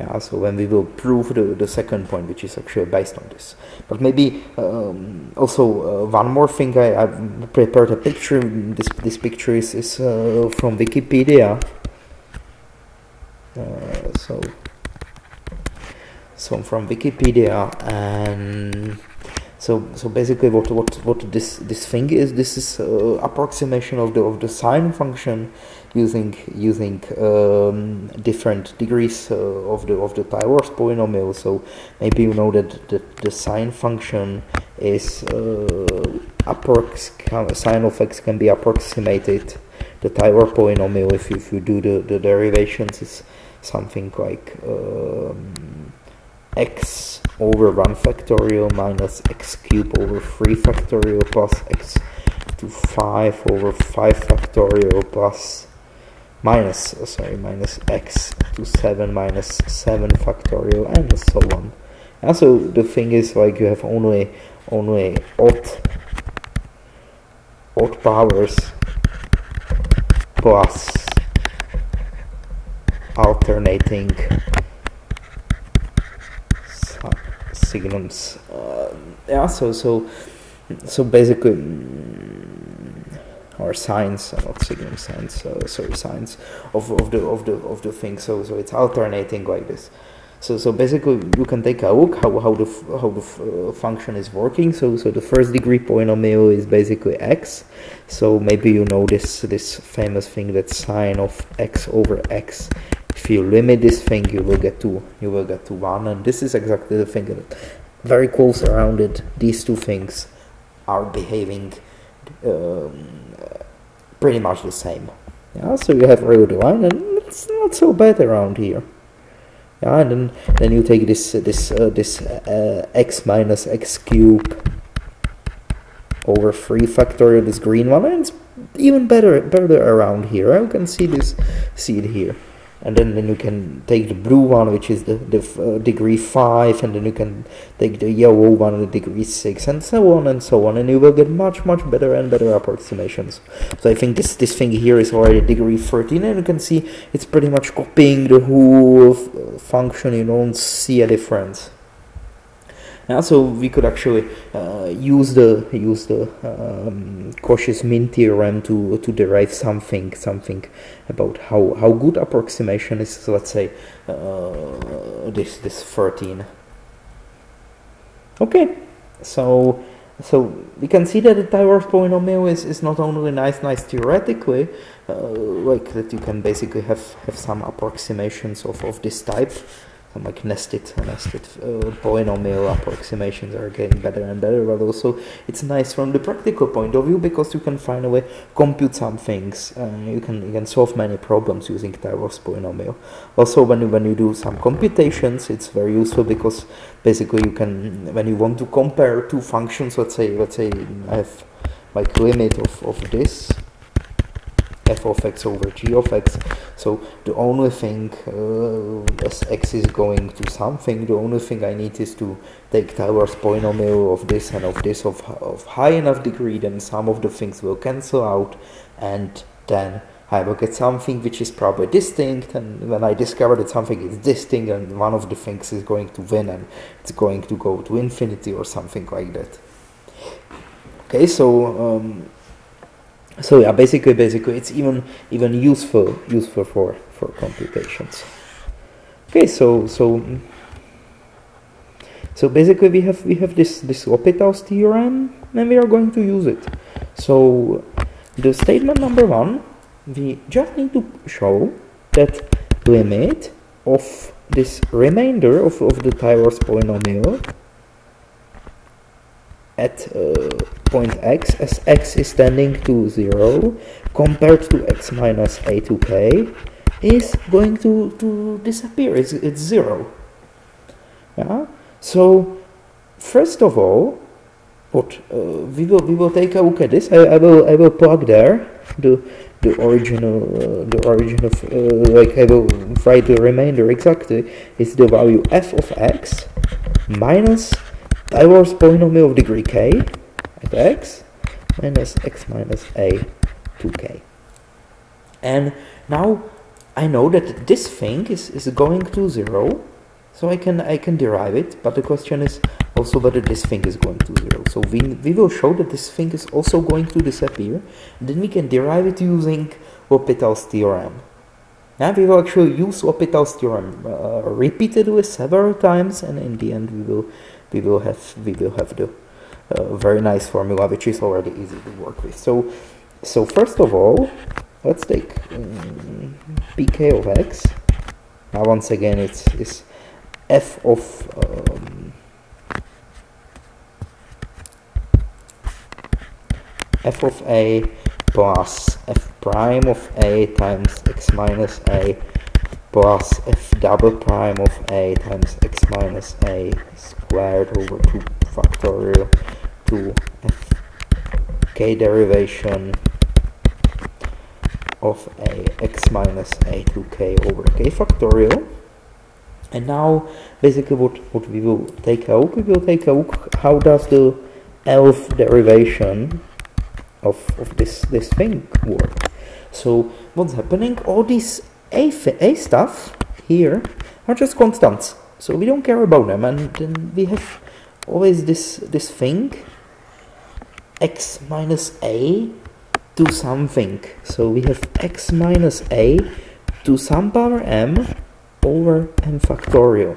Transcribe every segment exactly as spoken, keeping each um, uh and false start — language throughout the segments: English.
Yeah, so when we will prove the, the second point, which is actually based on this. But maybe um, also uh, one more thing, I, I prepared a picture. This, this picture is, is uh, from Wikipedia. Uh, so, so from Wikipedia, and so so basically, what what what this this thing is? This is uh, approximation of the of the sine function using using um, different degrees uh, of the of the Taylor's polynomial. So maybe you know that the, the sine function is uh, approx sine of x can be approximated the Taylor polynomial if you, if you do the the derivations. It's something like um, x over one factorial minus x cubed over three factorial plus x to five over five factorial plus minus uh, sorry minus x to seven minus seven factorial, and so on. And so the thing is, like, you have only only odd odd powers plus alternating signums. Uh, yeah, so so so basically, or signs, not signum signs, uh, sorry, signs of, of the of the of the thing. So so it's alternating like this. So so basically, you can take a look how how the how the uh, function is working. So so the first degree polynomial is basically x. So maybe you know this this famous thing that sine of x over x. If you limit this thing, you will get to you will get to one, and this is exactly the thing that very close around it. These two things are behaving um, pretty much the same. Yeah, so you have really the line, and it's not so bad around here. Yeah, and then, then you take this uh, this uh, this uh, x minus x cubed over three factorial, this green one, and it's even better better around here. You can see this, see it here, and then then you can take the blue one, which is the the uh, degree five, and then you can take the yellow one, the degree six, and so on and so on, and you will get much much better and better approximations. So I think this this thing here is already degree thirteen, and you can see it's pretty much copying the whole f function. You don't see a difference. And so we could actually uh, use the use the um, Cauchy's mean theorem to to derive something something about how how good approximation is. So let's say uh, this this thirteen. Okay, so so we can see that the Taylor's polynomial is is not only nice nice theoretically, uh, like that you can basically have have some approximations of of this type. Some like nested, nested uh, polynomial approximations are getting better and better, but also it's nice from the practical point of view because you can finally compute some things. Uh, you can you can solve many problems using Taylor's polynomial. Also, when you, when you do some computations, it's very useful because basically you can, when you want to compare two functions, let's say let's say I have like limit of of this. F of x over g of x. So the only thing, uh, as x is going to something, the only thing I need is to take Taylor's polynomial of this and of this of, of high enough degree, then some of the things will cancel out, and then I will get something which is probably distinct, and when I discover that something is distinct, and one of the things is going to win, and it's going to go to infinity or something like that. Okay, so um, So yeah, basically, basically, it's even even useful useful for for computations. Okay, so so so basically, we have we have this this L'Hopital's theorem, and we are going to use it. So the statement number one, we just need to show that limit of this remainder of of the Taylor's polynomial at uh, point x, as x is tending to zero, compared to x minus a to k, is going to, to disappear. It's, it's zero. Yeah? So, first of all, what uh, we will we will take a look at this. I, I will I will plug there the the original uh, the origin of uh, like I will write the remainder exactly. It's the value f of x minus Taylor's polynomial of degree k at x minus x minus a to k. And now I know that this thing is, is going to zero, so I can I can derive it, but the question is also whether this thing is going to zero. So we, we will show that this thing is also going to disappear, and then we can derive it using L'Hopital's theorem. Now we will actually use L'Hopital's theorem uh, repeatedly several times, and in the end we will we will have we will have the uh, very nice formula, which is already easy to work with. So so first of all, let's take um, pk of x. Now once again it's is f of um, f of a plus f prime of a times x minus a plus f double prime of a times x minus a squared over two factorial to f k derivation of a x minus a to k over k factorial. And now basically what, what we will take a look, we will take a look how does the L-th derivation of, of this, this thing work. So what's happening, all these a, a stuff here are just constants, so we don't care about them, and then we have always this, this thing x minus a to something. So we have x minus a to some power m over m factorial.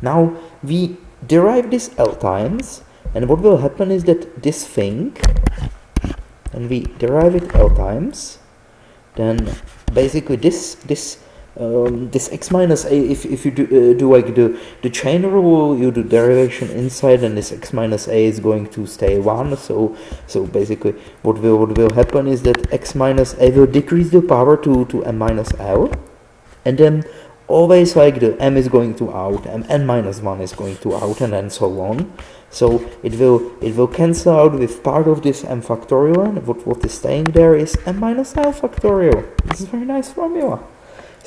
Now we derive this L times, and what will happen is that this thing, and we derive it L times, then basically this this um, this x minus a, if, if you do, uh, do like the, the chain rule, you do derivation inside, and this x minus a is going to stay one. So so basically what will what will happen is that x minus a will decrease the power to, to m minus L, and then always like the m is going to out, m n minus one is going to out, and then so on. So it will it will cancel out with part of this m factorial, and what, what is staying there is m minus L factorial. This is a very nice formula.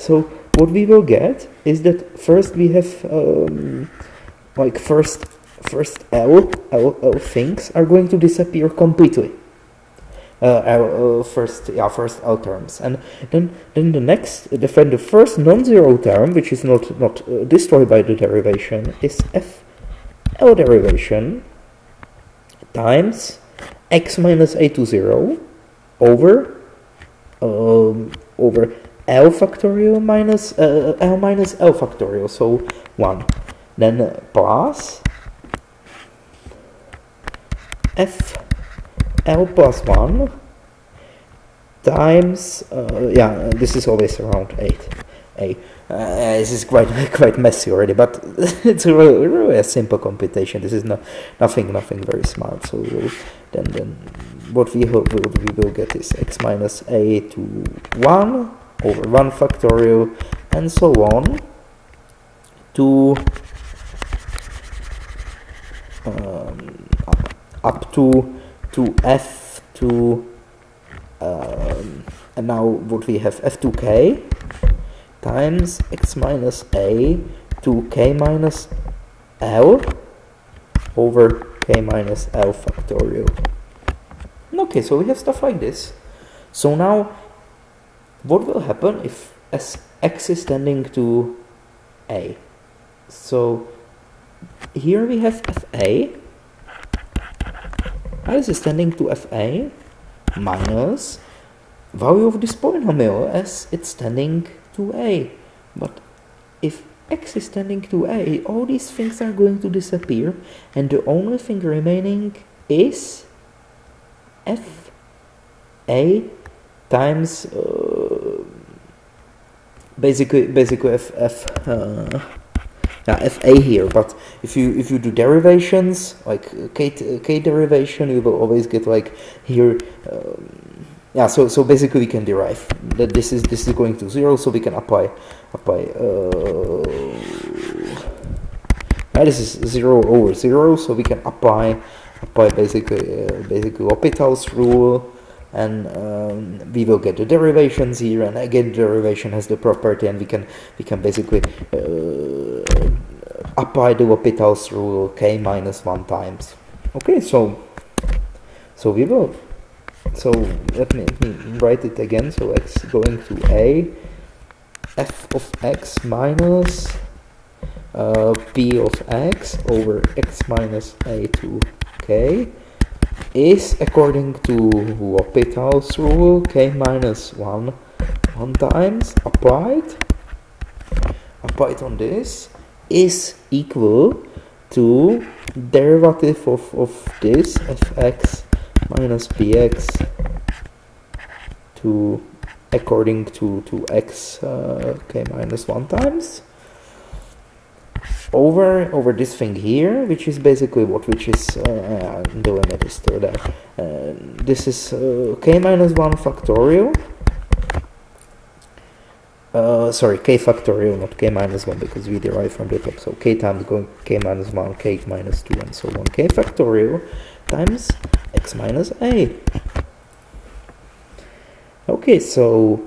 So what we will get is that first we have um, like first first L, L L things are going to disappear completely. Uh, L, uh, first, yeah, first L terms, and then then the next, the the first non-zero term, which is not not uh, destroyed by the derivation, is f L derivation times x minus a to zero over um, over L factorial minus uh, L minus L factorial, so one, then uh, plus f L plus one times uh, yeah, this is always around eight. A uh, this is quite quite messy already, but it's really, really a simple computation. This is no nothing nothing very smart. So we'll, then then what we hope what we will get is x minus a to one over one factorial and so on to um, up, up to to f to um, and now what we have f to k times x minus a to k minus L over k minus L factorial. Okay, so we have stuff like this. So now what will happen if as x is tending to a? So here we have fa. This is tending to fa minus value of this polynomial as it's tending to a. But if x is tending to a, all these things are going to disappear, and the only thing remaining is f a times uh, basically basically f f uh, yeah, f a here. But if you if you do derivations like k t k derivation, you will always get like here. Um, Yeah, so so basically we can derive that this is this is going to zero, so we can apply apply uh, yeah, this is zero over zero, so we can apply apply basically uh, basically L'Hopital's rule, and um, we will get the derivations here, and again derivation has the property, and we can we can basically uh, apply the L'Hopital's rule k minus one times. Okay, so so we will. So let me, let me write it again. So x going to a f of x minus uh, p of x over x minus a to k is, according to L'Hopital's rule, k minus one one times applied applied on this is equal to derivative of, of this fx minus px to according to, to x uh, k minus one times over over this thing here, which is basically what which is uh, the limit is to that uh, this is uh, k minus one factorial uh, sorry k factorial, not k minus one, because we derive from the top, so k times going k minus one, k minus two, and so on, k factorial times x minus a. Okay, so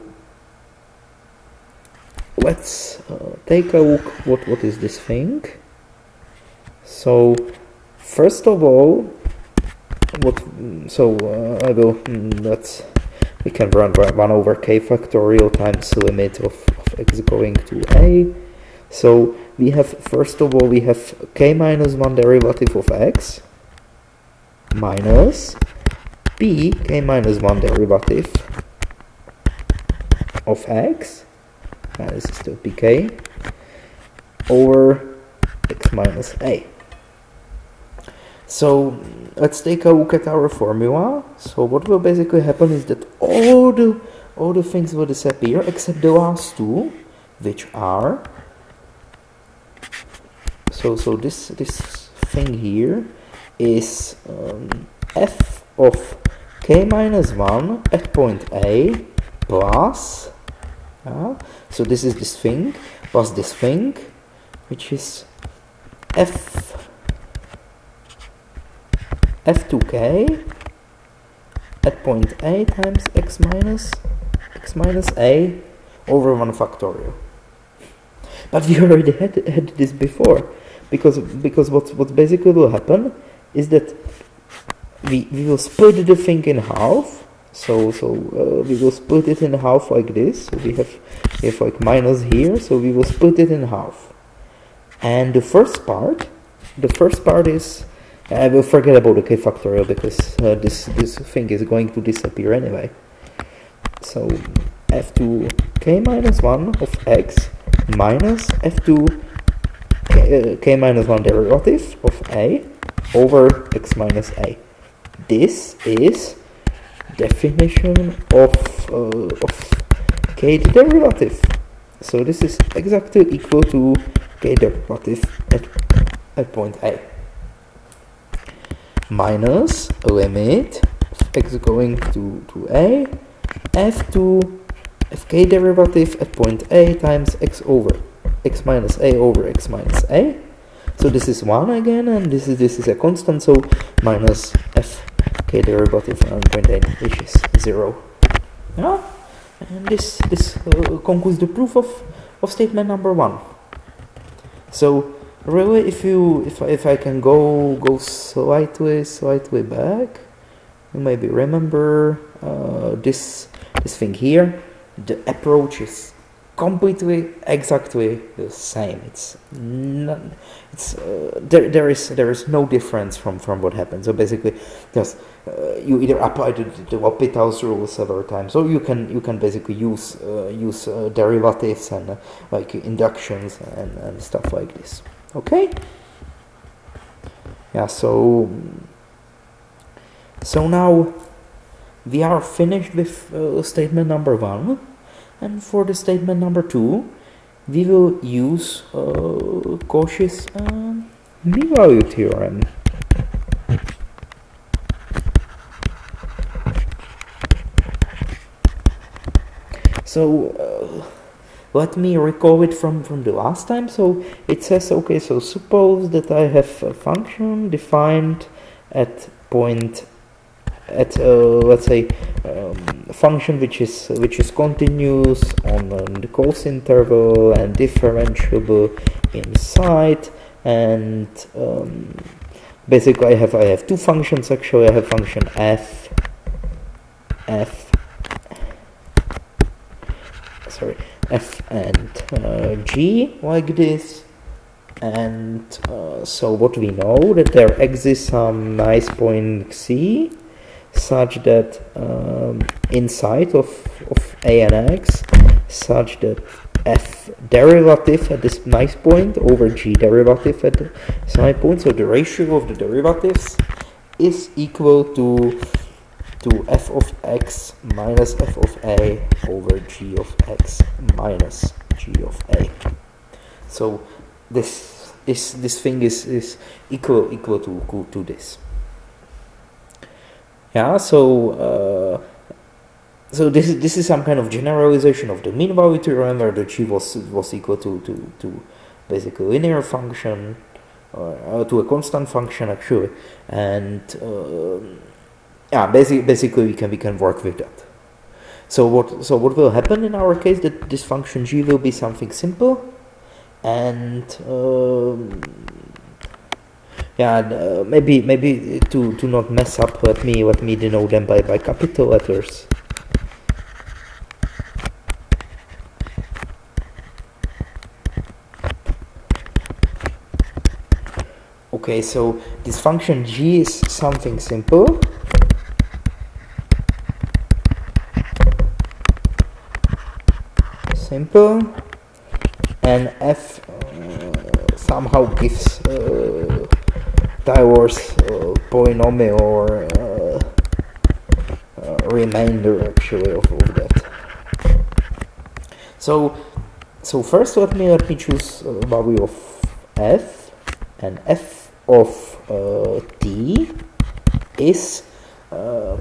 let's uh, take a look what, what is this thing. So first of all, what so uh, I will mm, let's we can run one over k factorial times limit of, of x going to a. So we have, first of all, we have k minus one derivative of x minus p k minus one derivative of x, uh, this is still pk, over x minus a. So let's take a look at our formula. So what will basically happen is that all the all the things will disappear except the last two, which are so so this this thing here is um, f of k minus one at point a plus, yeah, so this is this thing, plus this thing, which is f, f two k at point a times x minus, x minus a over one factorial. But we already had, had this before, because, because what, what basically will happen is that we, we will split the thing in half. So so uh, we will split it in half like this. So we have we have like minus here. So we will split it in half. And the first part, the first part is, I will forget about the k factorial because uh, this this thing is going to disappear anyway. So f two k minus one of x minus f two k, uh, k minus one derivative of a over x minus a. This is definition of uh, of k derivative. So this is exactly equal to k derivative at, at point a minus limit of x going to, to a f two fk derivative at point a times x over x minus a over x minus a. So this is one again, and this is this is a constant, so minus f k derivative on point a, which is zero. Yeah? And this this uh, concludes the proof of, of statement number one. So really, if you if if I can go go slightly slightly back, you maybe remember uh, this this thing here. The approach is completely exactly the same. It's none, it's uh, there there is there is no difference from from what happened. So basically, just uh, you either apply the, the L'Hopital's rule several times, or you can you can basically use uh, use uh, derivatives and uh, like inductions and, and stuff like this. Okay. Yeah. So so now we are finished with uh, statement number one. And for the statement number two, we will use uh, Cauchy's um, mean value theorem. So uh, let me recall it from, from the last time. So it says, okay, so suppose that I have a function defined at point at uh, let's say um, a function which is which is continuous on, on the closed interval and differentiable inside, and um, basically I have I have two functions actually. I have function f f sorry f and uh, g like this. And uh, so what we know that there exists some nice point c such that um, inside of, of a and x such that f derivative at this nice point over g derivative at the side point, so the ratio of the derivatives is equal to to f of x minus f of a over g of x minus g of a. So this is this thing is is equal equal to to this. Yeah, so uh, so this is this is some kind of generalization of the mean value theorem, where the g was was equal to to to basically linear function or uh, to a constant function actually, and uh, yeah, basically basically we can we can work with that. So what so what will happen in our case, that this function g will be something simple. And um, yeah, uh, maybe maybe to to not mess up, let me let me denote them by by capital letters. Okay, so this function g is something simple. Simple. And f uh, somehow gives uh, Taylor's uh, polynomial or uh, uh, remainder actually of, of that. So, so first let me let me choose a value of f, and f of uh, t is uh,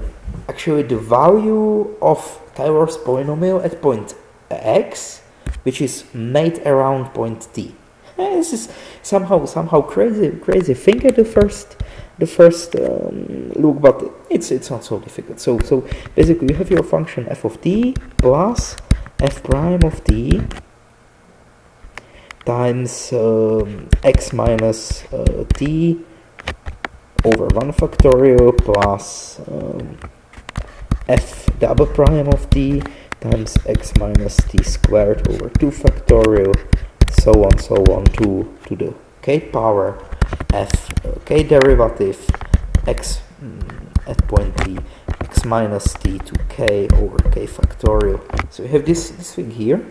actually the value of Taylor's polynomial at point x, which is made around point t. And this is somehow somehow crazy crazy thing at the first the first um, look, but it's it's not so difficult. So so basically you have your function f of t plus f prime of t times um, x minus uh, t over one factorial plus um, f double prime of t times x minus t squared over two factorial, so on, so on, to, to the k power, f uh, k derivative, x mm, at point t, x minus t to k over k factorial. So we have this, this thing here,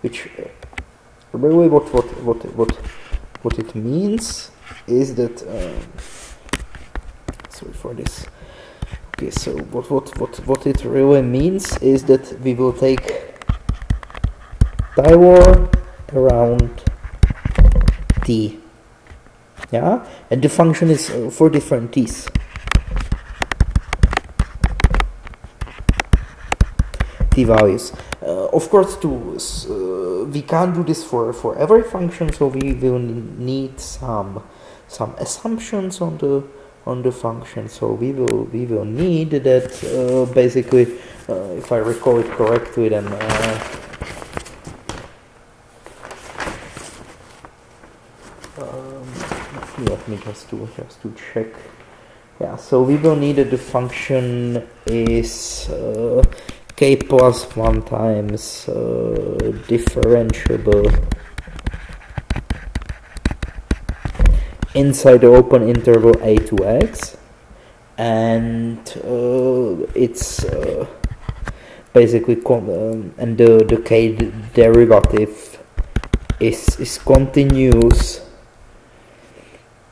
which uh, really what, what, what, what, what it means is that, um, sorry for this, okay, so what, what what what it really means is that we will take Taylor around t, yeah, and the function is uh, for different t's. T values. Uh, of course, to uh, we can't do this for for every function, so we will need some some assumptions on the. on the function. So we will we will need that uh, basically uh, if I recall it correctly, then uh, um, let me just to just to check. Yeah, so we will need that the function is uh, k plus one times uh, differentiable inside the open interval a to x, and uh, it's uh, basically con um, and the the k derivative is is continuous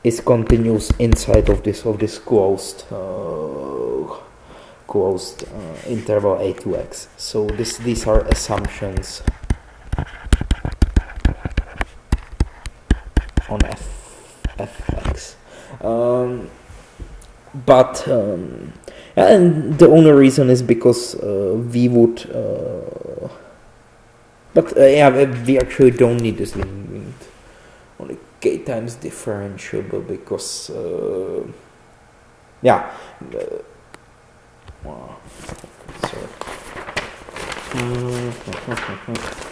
is continuous inside of this of this closed uh, closed uh, interval a to x. So this these are assumptions on f. F x, um, but um, and the only reason is because uh, we would, uh, but uh, yeah, we actually don't need this limit on k times differentiable because uh, yeah, uh, sorry. Mm-hmm.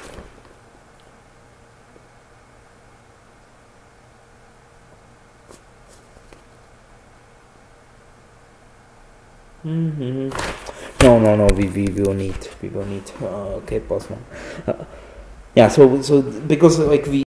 Mm-hmm. No, no, no. We we will need we will need uh, k plus one. Uh, yeah, so so because like we